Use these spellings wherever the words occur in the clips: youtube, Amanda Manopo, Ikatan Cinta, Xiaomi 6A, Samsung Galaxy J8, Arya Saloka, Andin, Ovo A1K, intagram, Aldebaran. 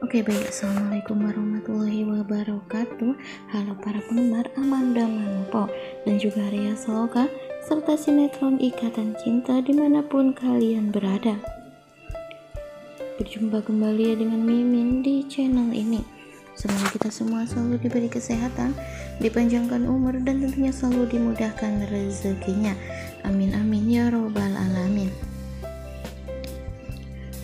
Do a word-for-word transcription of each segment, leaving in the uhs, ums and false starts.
Oke baik, assalamualaikum warahmatullahi wabarakatuh. Halo para penggemar Amanda Manopo dan juga Arya Saloka serta sinetron Ikatan Cinta dimanapun kalian berada. Berjumpa kembali ya dengan Mimin di channel ini. Semoga kita semua selalu diberi kesehatan, dipanjangkan umur, dan tentunya selalu dimudahkan rezekinya. Amin amin ya robbal alamin.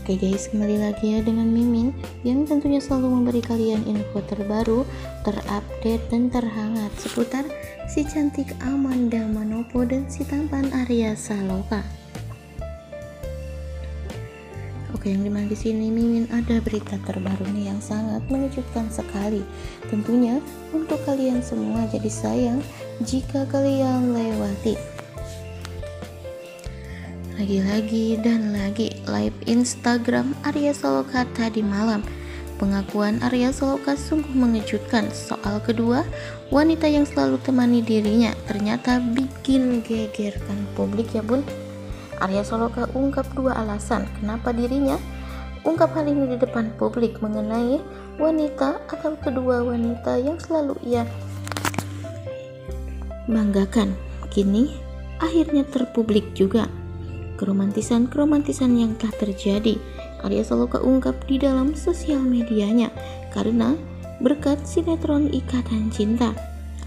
Oke guys, kembali lagi ya dengan Mimin yang tentunya selalu memberi kalian info terbaru, terupdate, dan terhangat seputar si cantik Amanda Manopo dan si tampan Arya Saloka. Oke, yang dimana di sini Mimin ada berita terbaru nih yang sangat mengejutkan sekali tentunya untuk kalian semua. Jadi sayang jika kalian lewati. Lagi-lagi dan lagi live Instagram Arya Saloka tadi malam. Pengakuan Arya Saloka sungguh mengejutkan. Soal kedua, wanita yang selalu temani dirinya ternyata bikin gegerkan publik ya bun. Arya Saloka ungkap dua alasan kenapa dirinya ungkap hal ini di depan publik mengenai wanita atau kedua wanita yang selalu ia banggakan. Kini akhirnya terpublik juga. Keromantisan-keromantisan yang telah terjadi Arya Saloka ungkap di dalam sosial medianya karena berkat sinetron Ikatan Cinta.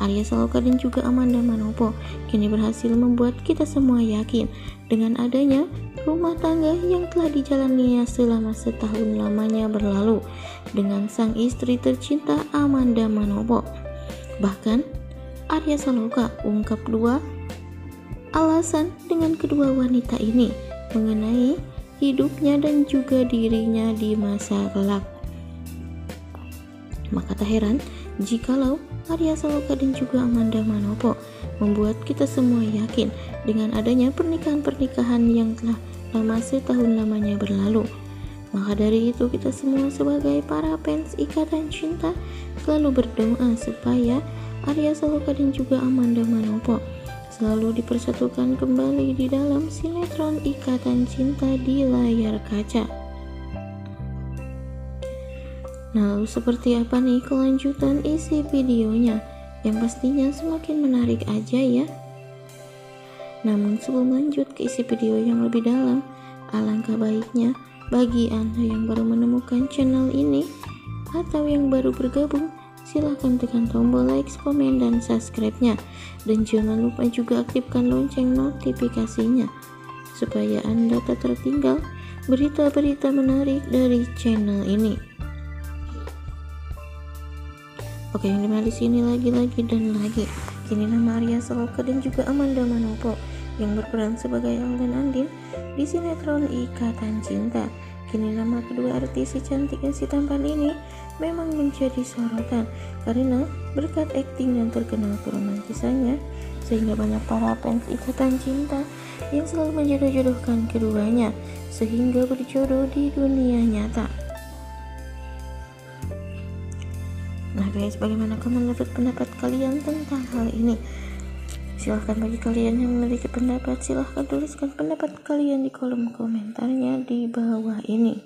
Arya Saloka dan juga Amanda Manopo kini berhasil membuat kita semua yakin dengan adanya rumah tangga yang telah dijalaninya selama setahun lamanya berlalu dengan sang istri tercinta Amanda Manopo. Bahkan Arya Saloka ungkap dua alasan dengan kedua wanita ini mengenai hidupnya dan juga dirinya di masa kelak. Maka tak heran jikalau Arya Saloka dan juga Amanda Manopo membuat kita semua yakin dengan adanya pernikahan-pernikahan yang telah lama setahun lamanya berlalu. Maka dari itu kita semua sebagai para fans Ikatan Cinta selalu berdoa supaya Arya Saloka dan juga Amanda Manopo selalu dipersatukan kembali di dalam sinetron Ikatan Cinta di layar kaca. Nah, lalu seperti apa nih kelanjutan isi videonya? Yang pastinya semakin menarik aja ya. Namun sebelum lanjut ke isi video yang lebih dalam, alangkah baiknya bagi Anda yang baru menemukan channel ini atau yang baru bergabung, silahkan tekan tombol like, komen, dan subscribe-nya. Dan jangan lupa juga aktifkan lonceng notifikasinya supaya Anda tak tertinggal berita-berita menarik dari channel ini. Oke, yang dimana di sini lagi-lagi dan lagi kini nama Arya Saloka dan juga Amanda Manopo yang berperan sebagai Aldebaran Andin di sinetron Ikatan Cinta. Kini nama kedua artis si cantik dan si tampan ini memang menjadi sorotan karena berkat akting dan terkenal keromantisannya sehingga banyak para fans Ikatan Cinta yang selalu menjodoh-jodohkan keduanya sehingga berjodoh di dunia nyata. Nah guys, bagaimanakah menurut pendapat kalian tentang hal ini? Silahkan bagi kalian yang memiliki pendapat, silahkan tuliskan pendapat kalian di kolom komentarnya di bawah ini.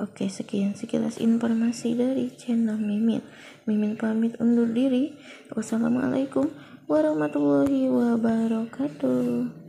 Oke, sekian sekilas informasi dari channel Mimin. Mimin pamit undur diri. Wassalamualaikum warahmatullahi wabarakatuh.